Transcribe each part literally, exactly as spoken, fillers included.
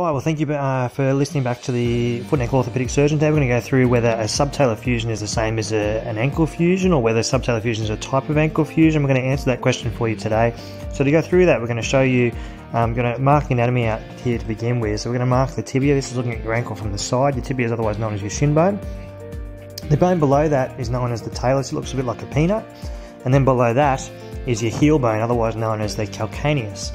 Right, well, thank you uh, for listening back to the foot and ankle orthopedic surgeon. Today we're going to go through whether a subtalar fusion is the same as a, an ankle fusion, or whether subtalar fusion is a type of ankle fusion. We're going to answer that question for you today. So to go through that, we're going to show you, I'm um, going to mark the anatomy out here to begin with. So we're going to mark the tibia. This is looking at your ankle from the side. Your tibia is otherwise known as your shin bone. The bone below that is known as the talus. It looks a bit like a peanut. And then below that is your heel bone, otherwise known as the calcaneus.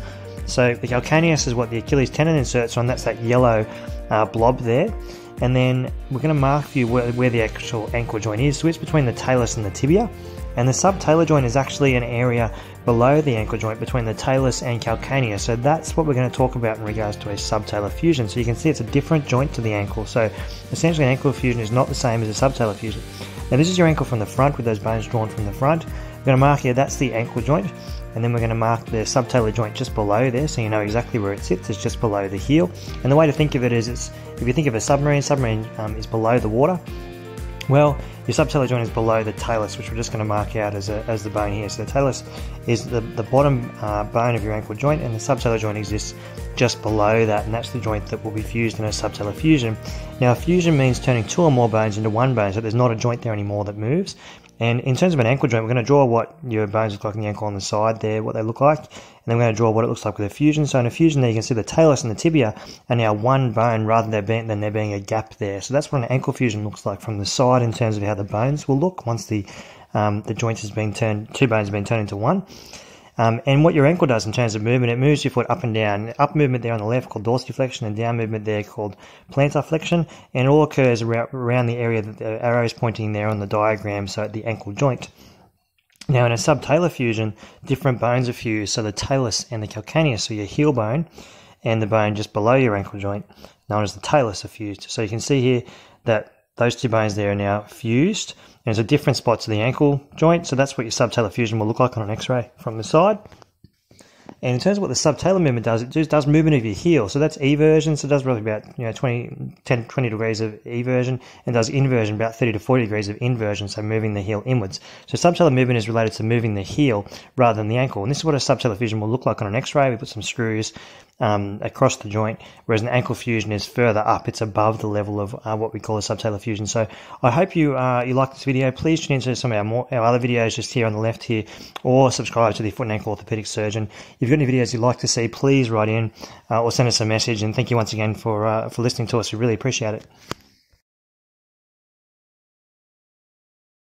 So the calcaneus is what the Achilles tendon inserts on. That's that yellow uh, blob there. And then we're going to mark for you where, where the actual ankle joint is. So it's between the talus and the tibia. And the subtalar joint is actually an area below the ankle joint between the talus and calcaneus. So that's what we're going to talk about in regards to a subtalar fusion. So you can see it's a different joint to the ankle. So essentially an ankle fusion is not the same as a subtalar fusion. Now this is your ankle from the front with those bones drawn from the front. We're going to mark here, that's the ankle joint. And then we're going to mark the subtalar joint just below there, so you know exactly where it sits. It's just below the heel. And the way to think of it is, it's if you think of a submarine, submarine um, is below the water. Well, your subtalar joint is below the talus, which we're just going to mark out as, a, as the bone here. So the talus is the, the bottom uh, bone of your ankle joint, and the subtalar joint exists just below that, and that's the joint that will be fused in a subtalar fusion. Now, a fusion means turning two or more bones into one bone, so there's not a joint there anymore that moves. And in terms of an ankle joint, we're going to draw what your bones look like in the ankle on the side there, what they look like, and then we're going to draw what it looks like with a fusion. So in a fusion there, you can see the talus and the tibia are now one bone rather than there being, than there being a gap there. So that's what an ankle fusion looks like from the side in terms of how the bones will look once the um, the joint has been turned, two bones have been turned into one. Um, and what your ankle does in terms of movement, it moves your foot up and down. Up movement there on the left called dorsiflexion, and down movement there called plantar flexion. And it all occurs around the area that the arrow is pointing there on the diagram, so at the ankle joint. Now in a subtalar fusion, different bones are fused, so the talus and the calcaneus, so your heel bone, and the bone just below your ankle joint, known as the talus, are fused. So you can see here that those two bones there are now fused, and it's a different spot to the ankle joint, so that's what your subtalar fusion will look like on an x-ray from the side. And in terms of what the subtalar movement does, it just does movement of your heel, so that's eversion, so it does roughly about you know twenty, ten, twenty degrees of eversion, and does inversion, about thirty to forty degrees of inversion, so moving the heel inwards. So subtalar movement is related to moving the heel rather than the ankle, and this is what a subtalar fusion will look like on an x-ray. We put some screws Um, across the joint, whereas an ankle fusion is further up. It's above the level of uh, what we call a subtalar fusion. So I hope you uh, you like this video. Please tune into some of our, more, our other videos just here on the left here, or subscribe to the Foot and Ankle Orthopedic Surgeon. If you've got any videos you'd like to see, please write in uh, or send us a message. And thank you once again for uh, for listening to us. We really appreciate it.